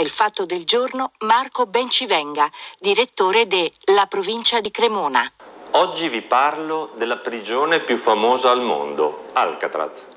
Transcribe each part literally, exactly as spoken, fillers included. Il fatto del giorno Marco Bencivenga, direttore de La Provincia di Cremona. Oggi vi parlo della prigione più famosa al mondo, Alcatraz.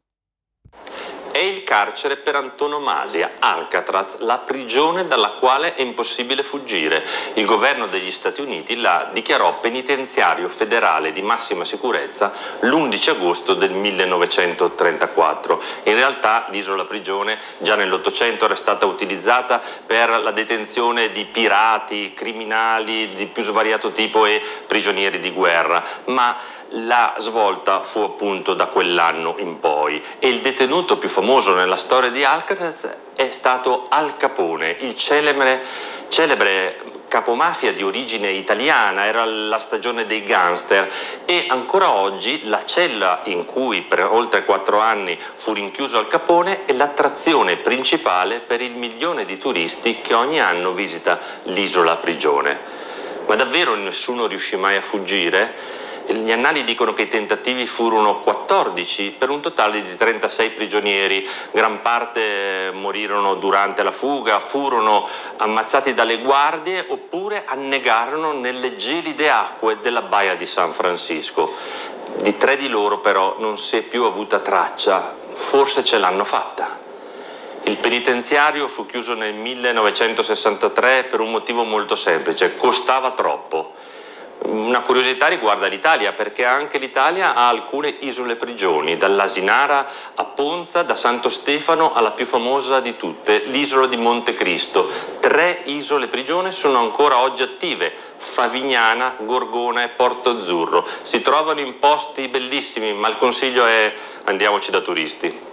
È il carcere per antonomasia, Alcatraz, la prigione dalla quale è impossibile fuggire. Il governo degli Stati Uniti la dichiarò penitenziario federale di massima sicurezza l'undici agosto del millenovecentotrentaquattro. In realtà l'isola prigione già nell'Ottocento era stata utilizzata per la detenzione di pirati, criminali di più svariato tipo e prigionieri di guerra, ma la svolta fu appunto da quell'anno in poi e il detenuto più famoso famoso nella storia di Alcatraz è stato Al Capone, il celebre, celebre capomafia di origine italiana, era la stagione dei gangster e ancora oggi la cella in cui per oltre quattro anni fu rinchiuso Al Capone è l'attrazione principale per il milione di turisti che ogni anno visita l'isola prigione. Ma davvero nessuno riuscì mai a fuggire? Gli annali dicono che i tentativi furono quattordici per un totale di trentasei prigionieri, gran parte morirono durante la fuga, furono ammazzati dalle guardie oppure annegarono nelle gelide acque della baia di San Francisco. Di tre di loro però non si è più avuta traccia, forse ce l'hanno fatta. Il penitenziario fu chiuso nel millenovecentosessantatré per un motivo molto semplice, costava troppo. Una curiosità riguarda l'Italia, perché anche l'Italia ha alcune isole prigioni, dall'Asinara a Ponza, da Santo Stefano alla più famosa di tutte, l'isola di Montecristo. Tre isole prigione sono ancora oggi attive, Favignana, Gorgona e Porto Azzurro. Si trovano in posti bellissimi, ma il consiglio è andiamoci da turisti.